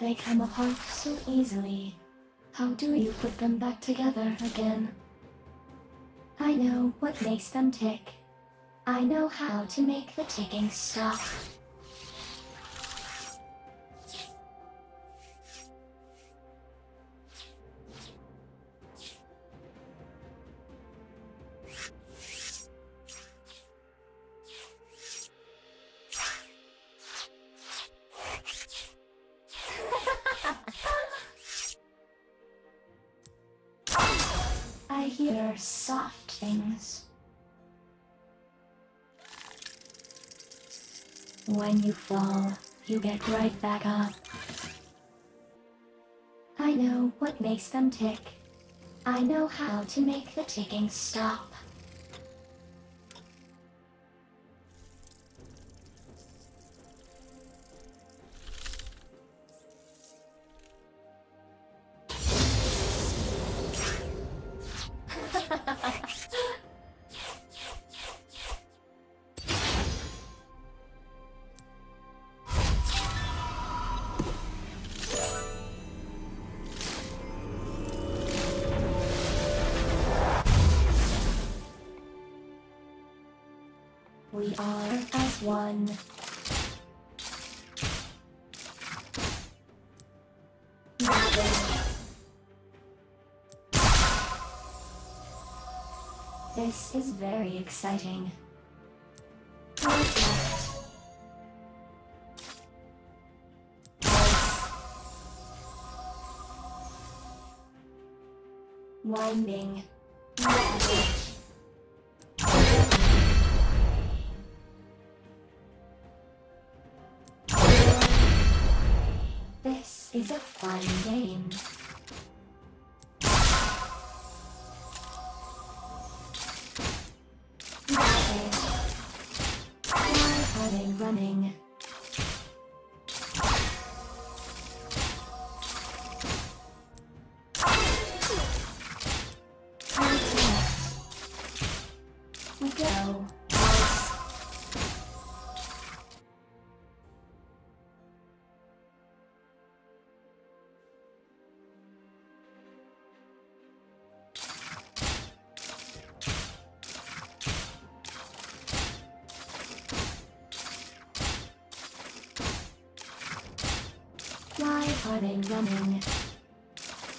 They come apart so easily. How do you put them back together again? I know what makes them tick. I know how to make the ticking stop. I hear soft things. When you fall, you get right back up. I know what makes them tick. I know how to make the ticking stop. We are as one. This is very exciting. Winding. This is a fun game. Why are they running? We go. Why are they running?